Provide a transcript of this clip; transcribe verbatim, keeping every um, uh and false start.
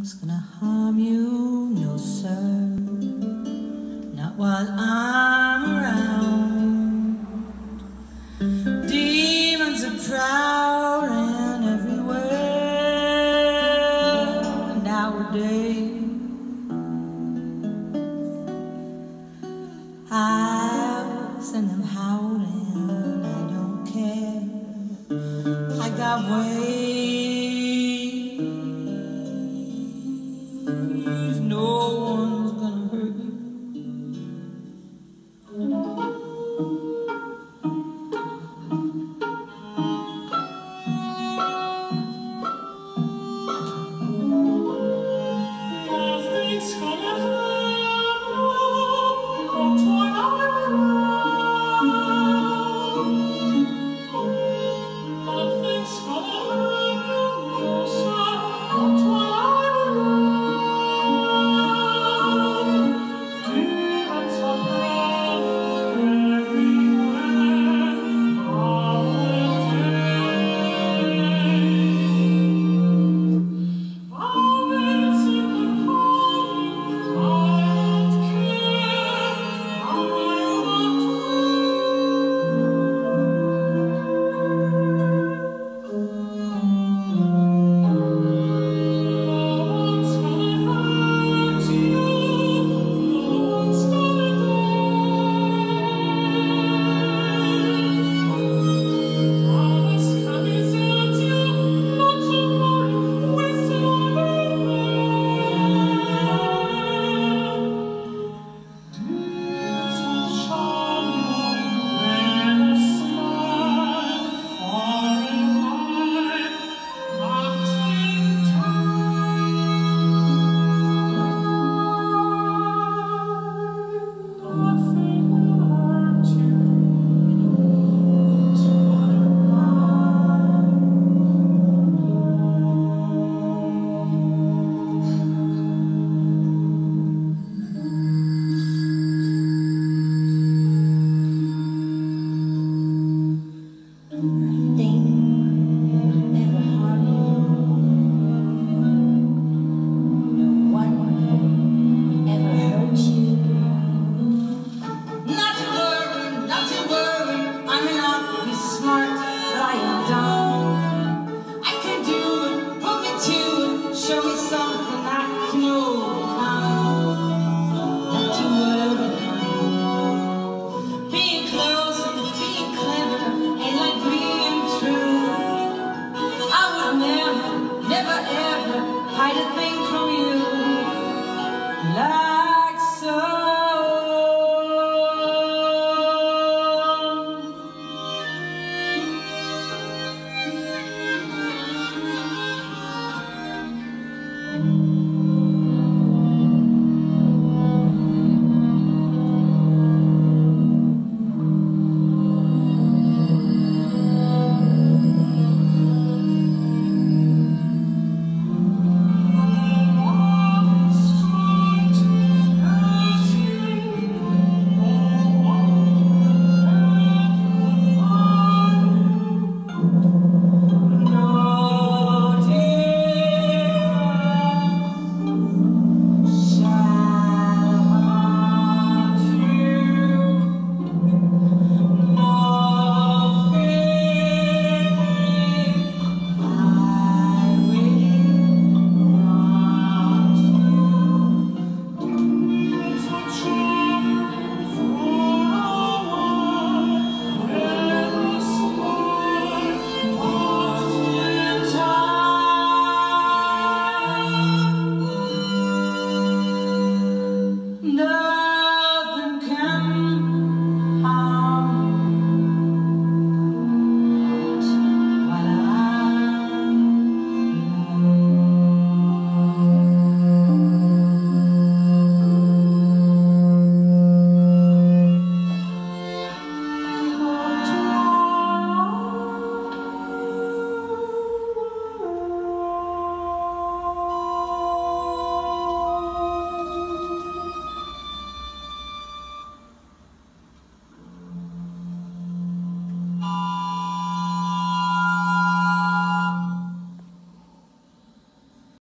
nothing's gonna harm you, no sir, not while I'm around. Demons are prowling everywhere nowadays. I'll send them howling, I don't care, I got ways.